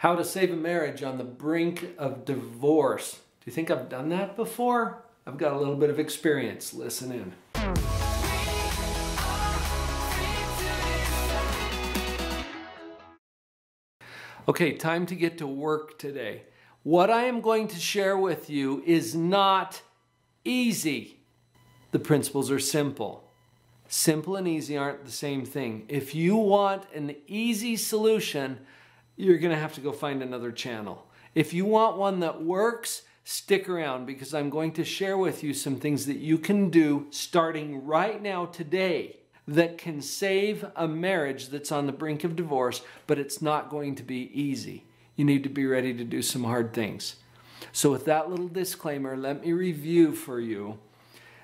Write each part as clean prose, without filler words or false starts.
How to save a marriage on the brink of divorce. Do you think I've done that before? I've got a little bit of experience. Listen in. Okay, time to get to work today. What I am going to share with you is not easy. The principles are simple. Simple and easy aren't the same thing. If you want an easy solution, you're going to have to go find another channel. If you want one that works, stick around because I'm going to share with you some things that you can do starting right now today that can save a marriage that's on the brink of divorce, but it's not going to be easy. You need to be ready to do some hard things. So with that little disclaimer, let me review for you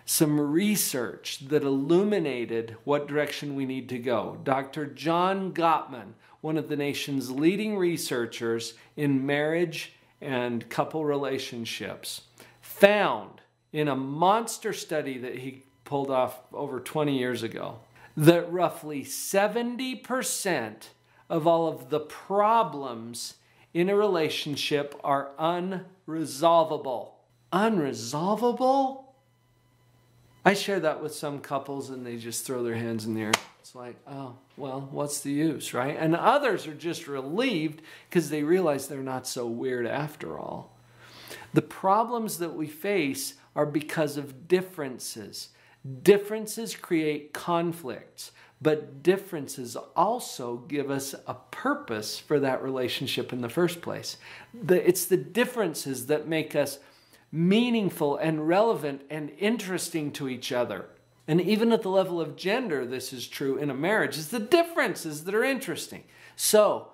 some research that illuminated what direction we need to go. Dr. John Gottman, one of the nation's leading researchers in marriage and couple relationships, found in a monster study that he pulled off over 20 years ago that roughly 70% of all of the problems in a relationship are unresolvable. Unresolvable? I share that with some couples and they just throw their hands in the air. It's like, oh, well, what's the use, right? And others are just relieved because they realize they're not so weird after all. The problems that we face are because of differences. Differences create conflicts, but differences also give us a purpose for that relationship in the first place. It's the differences that make us meaningful and relevant and interesting to each other. And even at the level of gender, this is true in a marriage. It's the differences that are interesting. So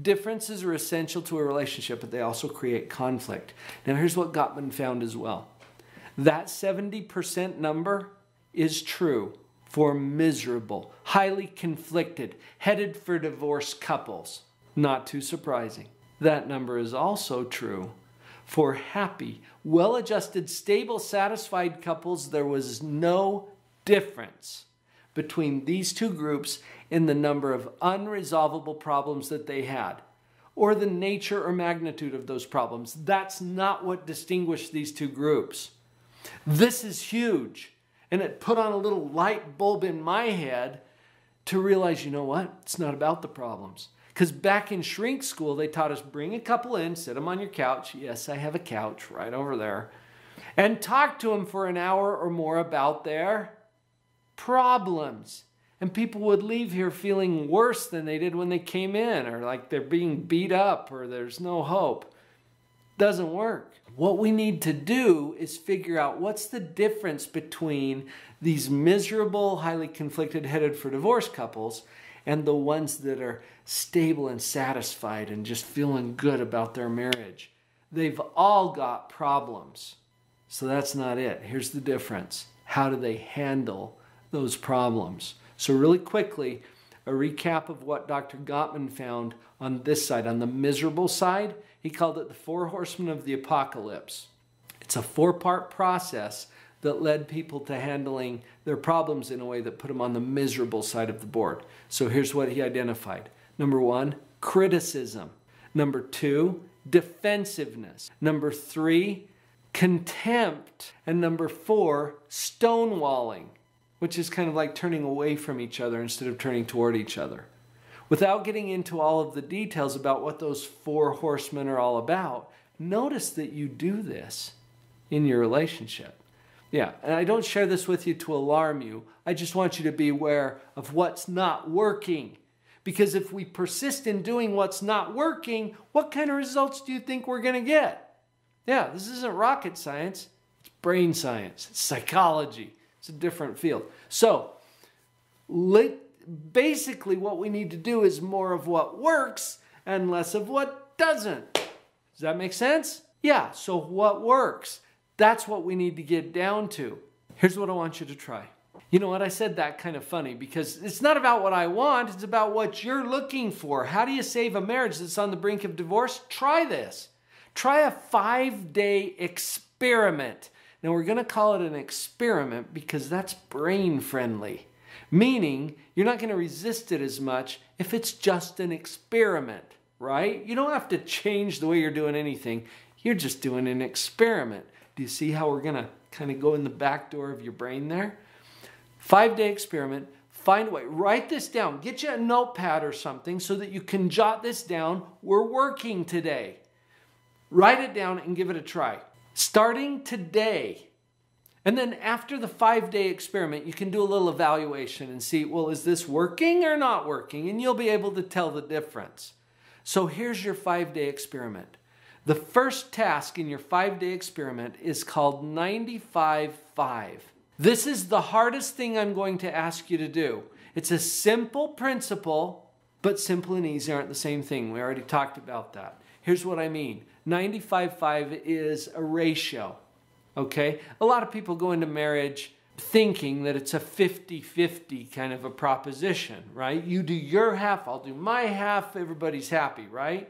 differences are essential to a relationship, but they also create conflict. Now here's what Gottman found as well. That 70% number is true for miserable, highly conflicted, headed for divorce couples. Not too surprising. That number is also true for happy, well-adjusted, stable, satisfied couples. There was no difference between these two groups in the number of unresolvable problems that they had or the nature or magnitude of those problems. That's not what distinguished these two groups. This is huge, and it put on a little light bulb in my head to realize, you know what? It's not about the problems. Because back in shrink school, they taught us, bring a couple in, sit them on your couch. Yes, I have a couch right over there. And talk to them for an hour or more about their problems. And people would leave here feeling worse than they did when they came in, or like they're being beat up, or there's no hope. Doesn't work. What we need to do is figure out what's the difference between these miserable, highly conflicted, headed for divorce couples and the ones that are stable and satisfied and just feeling good about their marriage. They've all got problems. So that's not it. Here's the difference. How do they handle those problems? So really quickly, a recap of what Dr. Gottman found on this side. On the miserable side, he called it the Four Horsemen of the Apocalypse. It's a four-part process that led people to handling their problems in a way that put them on the miserable side of the board. So here's what he identified. Number one, criticism. Number two, defensiveness. Number three, contempt. And number four, stonewalling, which is kind of like turning away from each other instead of turning toward each other. Without getting into all of the details about what those four horsemen are all about, notice that you do this in your relationship. Yeah, and I don't share this with you to alarm you. I just want you to be aware of what's not working. Because if we persist in doing what's not working, what kind of results do you think we're going to get? Yeah, this isn't rocket science. It's brain science. It's psychology. It's a different field. So basically what we need to do is more of what works and less of what doesn't. Does that make sense? Yeah, so what works? That's what we need to get down to. Here's what I want you to try. You know what? I said that kind of funny because it's not about what I want. It's about what you're looking for. How do you save a marriage that's on the brink of divorce? Try this. Try a 5-day experiment. Now we're going to call it an experiment because that's brain friendly. Meaning you're not going to resist it as much if it's just an experiment. right? You don't have to change the way you're doing anything. You're just doing an experiment. Do you see how we're going to kind of go in the back door of your brain there? 5-day experiment. Find a way. Write this down. Get you a notepad or something so that you can jot this down. We're working today. Write it down and give it a try. Starting today. And then after the 5-day experiment, you can do a little evaluation and see, well, is this working or not working? And you'll be able to tell the difference. So here's your 5-day experiment. The first task in your 5-day experiment is called 95-5. This is the hardest thing I'm going to ask you to do. It's a simple principle, but simple and easy aren't the same thing. We already talked about that. Here's what I mean. 95-5 is a ratio. Okay, a lot of people go into marriage thinking that it's a 50-50 kind of a proposition, right? You do your half, I'll do my half, everybody's happy, right?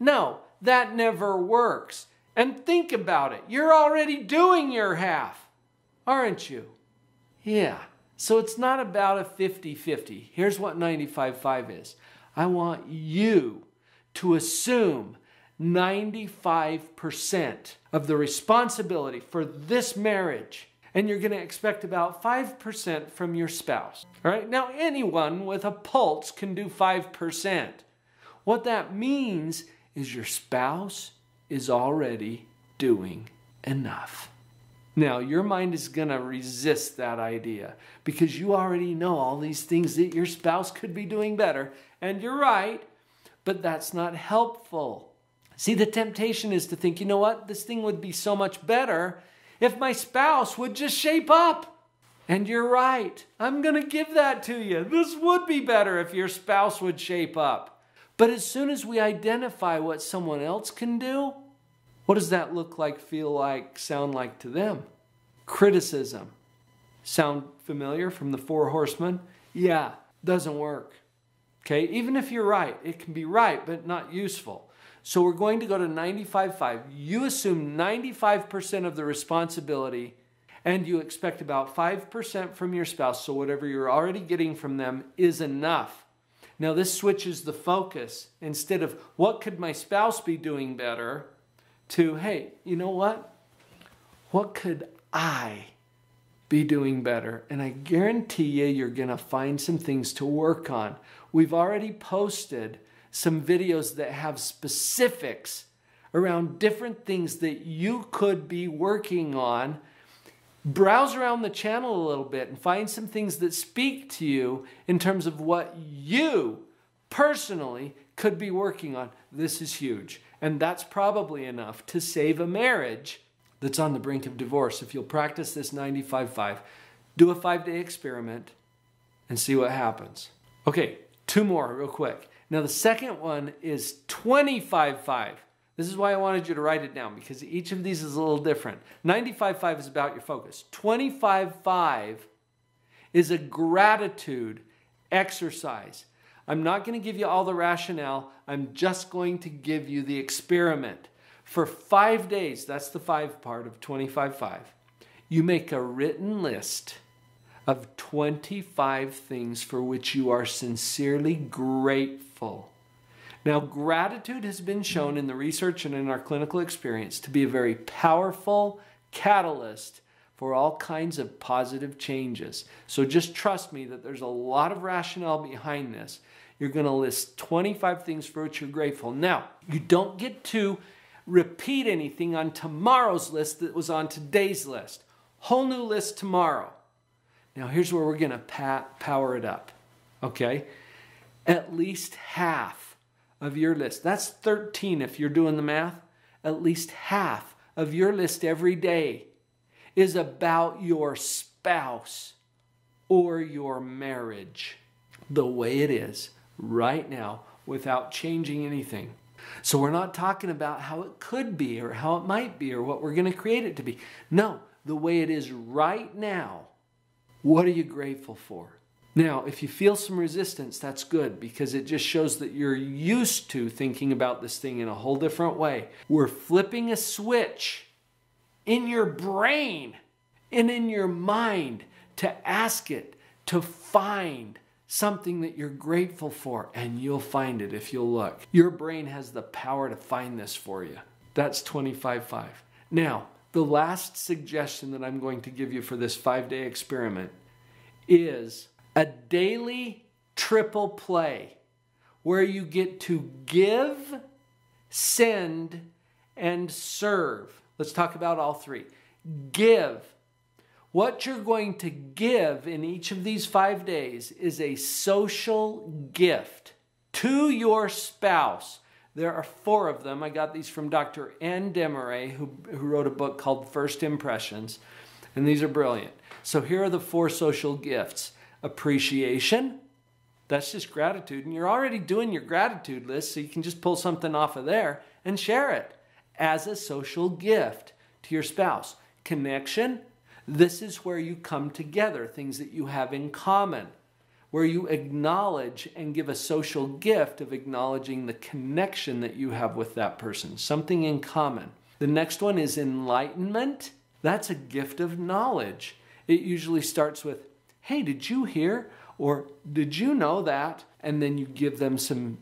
No, that never works. And think about it. You're already doing your half, aren't you? Yeah. So it's not about a 50-50. Here's what 95-5 is. I want you to assume 95% of the responsibility for this marriage, and you're going to expect about 5% from your spouse. All right, now anyone with a pulse can do 5%. What that means is your spouse is already doing enough. Now your mind is going to resist that idea because you already know all these things that your spouse could be doing better, and you're right, but that's not helpful. See, the temptation is to think, you know what? This thing would be so much better if my spouse would just shape up. And you're right. I'm going to give that to you. This would be better if your spouse would shape up. But as soon as we identify what someone else can do, what does that look like, feel like, sound like to them? Criticism. Sound familiar from the 4 Horsemen? Yeah, doesn't work. Okay, even if you're right, it can be right, but not useful. So we're going to go to 95-5. You assume 95% of the responsibility and you expect about 5% from your spouse. So whatever you're already getting from them is enough. Now this switches the focus. Instead of what could my spouse be doing better to, hey, you know what? What could I be doing better? And I guarantee you, you're going to find some things to work on. We've already posted some videos that have specifics around different things that you could be working on. Browse around the channel a little bit and find some things that speak to you in terms of what you personally could be working on. This is huge. And that's probably enough to save a marriage that's on the brink of divorce. If you'll practice this 95-5, do a 5-day experiment and see what happens. Okay, 2 more real quick. Now the second one is 25-5. This is why I wanted you to write it down, because each of these is a little different. 95-5 is about your focus. 25-5 is a gratitude exercise. I'm not going to give you all the rationale. I'm just going to give you the experiment. For 5 days, that's the 5 part of 25-5, you make a written list of 25 things for which you are sincerely grateful. Now, gratitude has been shown in the research and in our clinical experience to be a very powerful catalyst for all kinds of positive changes. So just trust me that there's a lot of rationale behind this. You're going to list 25 things for which you're grateful. Now, you don't get to repeat anything on tomorrow's list that was on today's list. Whole new list tomorrow. Now here's where we're going to power it up, okay? At least half of your list, that's 13 if you're doing the math, at least half of your list every day is about your spouse or your marriage the way it is right now without changing anything. So we're not talking about how it could be or how it might be or what we're going to create it to be. No, the way it is right now. What are you grateful for? Now, if you feel some resistance, that's good, because it just shows that you're used to thinking about this thing in a whole different way. We're flipping a switch in your brain and in your mind to ask it to find something that you're grateful for, and you'll find it if you'll look. Your brain has the power to find this for you. That's 25-5. Now, the last suggestion that I'm going to give you for this 5-day experiment is a daily triple play where you get to give, send, and serve. Let's talk about all three. Give. What you're going to give in each of these 5 days is a social gift to your spouse. There are 4 of them. I got these from Dr. Anne Demarais, who wrote a book called First Impressions, and these are brilliant. So here are the 4 social gifts. Appreciation. That's just gratitude, and you're already doing your gratitude list, so you can just pull something off of there and share it as a social gift to your spouse. Connection. This is where you come together, things that you have in common, where you acknowledge and give a social gift of acknowledging the connection that you have with that person, something in common. The next one is enlightenment. That's a gift of knowledge. It usually starts with, hey, did you hear? Or did you know that? And then you give them some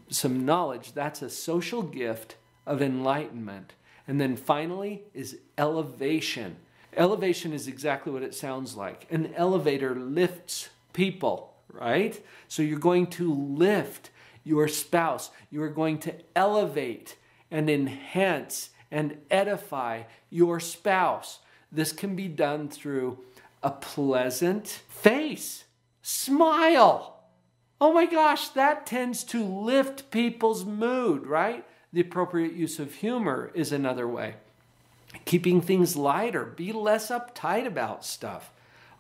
knowledge. That's a social gift of enlightenment. And then finally is elevation. Elevation is exactly what it sounds like. An elevator lifts people, right? So you're going to lift your spouse. You are going to elevate and enhance and edify your spouse. This can be done through a pleasant face. Smile. Oh my gosh, that tends to lift people's mood, right? The appropriate use of humor is another way. Keeping things lighter. Be less uptight about stuff.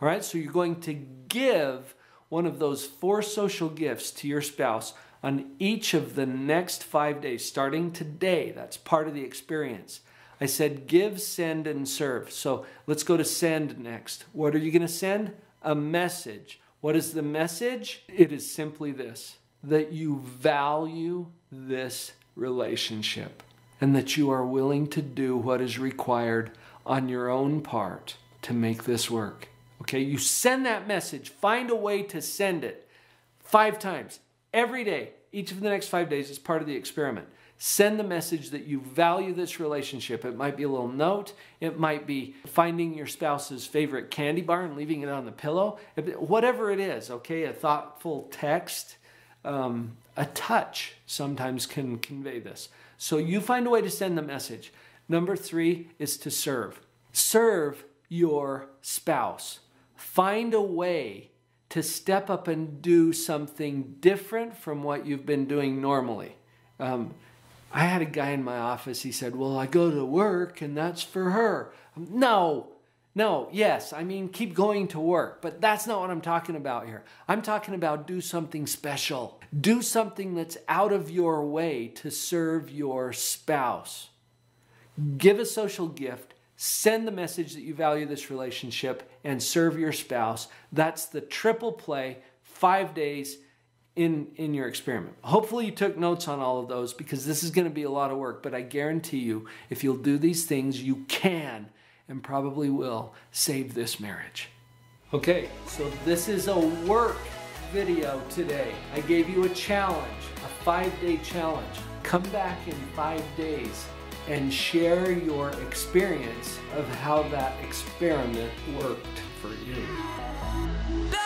All right, so you're going to give one of those 4 social gifts to your spouse on each of the next 5 days, starting today. That's part of the experience. I said give, send, and serve. So let's go to send next. What are you going to send? A message. What is the message? It is simply this, that you value this relationship, and that you are willing to do what is required on your own part to make this work. Okay, you send that message. Find a way to send it 5 times every day. Each of the next 5 days is part of the experiment. Send the message that you value this relationship. It might be a little note. It might be finding your spouse's favorite candy bar and leaving it on the pillow. Whatever it is, okay, a thoughtful text. A touch sometimes can convey this. So you find a way to send the message. Number 3 is to serve. Serve your spouse. Find a way to step up and do something different from what you've been doing normally. I had a guy in my office, he said, well, I go to work and that's for her. Yes, I mean, keep going to work, but that's not what I'm talking about here. I'm talking about do something special. Do something that's out of your way to serve your spouse. Give a social gift, send the message that you value this relationship, and serve your spouse. That's the triple play, 5 days in your experiment. Hopefully you took notes on all of those, because this is going to be a lot of work, but I guarantee you, if you'll do these things, you can and probably will save this marriage. Okay, so this is a work video today. I gave you a challenge, a 5-day challenge. Come back in 5 days and share your experience of how that experiment worked for you.